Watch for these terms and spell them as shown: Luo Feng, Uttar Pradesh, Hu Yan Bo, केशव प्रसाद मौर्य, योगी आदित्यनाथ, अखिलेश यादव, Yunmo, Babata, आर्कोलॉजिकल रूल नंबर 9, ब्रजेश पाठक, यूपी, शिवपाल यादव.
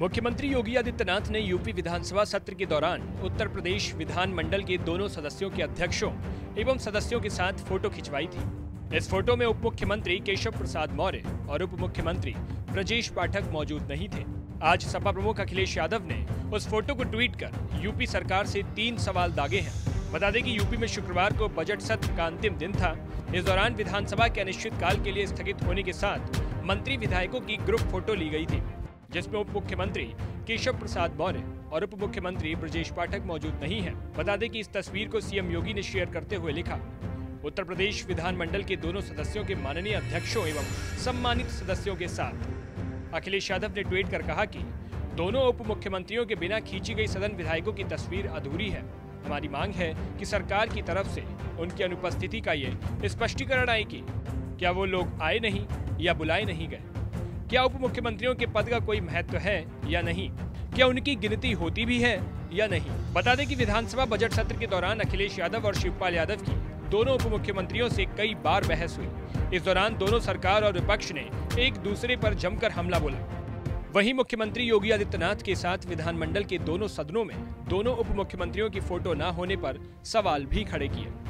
मुख्यमंत्री योगी आदित्यनाथ ने यूपी विधानसभा सत्र के दौरान उत्तर प्रदेश विधानमंडल के दोनों सदस्यों के अध्यक्षों एवं सदस्यों के साथ फोटो खिंचवाई थी। इस फोटो में उप मुख्यमंत्री केशव प्रसाद मौर्य और उप मुख्यमंत्री ब्रजेश पाठक मौजूद नहीं थे। आज सपा प्रमुख अखिलेश यादव ने उस फोटो को ट्वीट कर यूपी सरकार से 3 सवाल दागे हैं। बता दें कि यूपी में शुक्रवार को बजट सत्र का अंतिम दिन था। इस दौरान विधानसभा के अनिश्चित काल के लिए स्थगित होने के साथ मंत्री विधायकों की ग्रुप फोटो ली गई थी, जिसमें उप मुख्यमंत्री केशव प्रसाद मौर्य और उप मुख्यमंत्री ब्रजेश पाठक मौजूद नहीं हैं। बता दें कि इस तस्वीर को सीएम योगी ने शेयर करते हुए लिखा, उत्तर प्रदेश विधानमंडल के दोनों सदस्यों के माननीय अध्यक्षों एवं सम्मानित सदस्यों के साथ। अखिलेश यादव ने ट्वीट कर कहा कि दोनों उप मुख्यमंत्रियों के बिना खींची गई सदन विधायकों की तस्वीर अधूरी है। हमारी मांग है कि सरकार की तरफ से उनकी अनुपस्थिति का ये स्पष्टीकरण आए कि क्या वो लोग आए नहीं या बुलाए नहीं गए, क्या उप मुख्यमंत्रियों के पद का कोई महत्व है या नहीं, क्या उनकी गिनती होती भी है या नहीं। बता दें कि विधानसभा बजट सत्र के दौरान अखिलेश यादव और शिवपाल यादव की दोनों उप मुख्यमंत्रियों से कई बार बहस हुई। इस दौरान दोनों सरकार और विपक्ष ने एक दूसरे पर जमकर हमला बोला। वहीं मुख्यमंत्री योगी आदित्यनाथ के साथ विधानमंडल के दोनों सदनों में दोनों उप मुख्यमंत्रियों की फोटो न होने पर सवाल भी खड़े किए।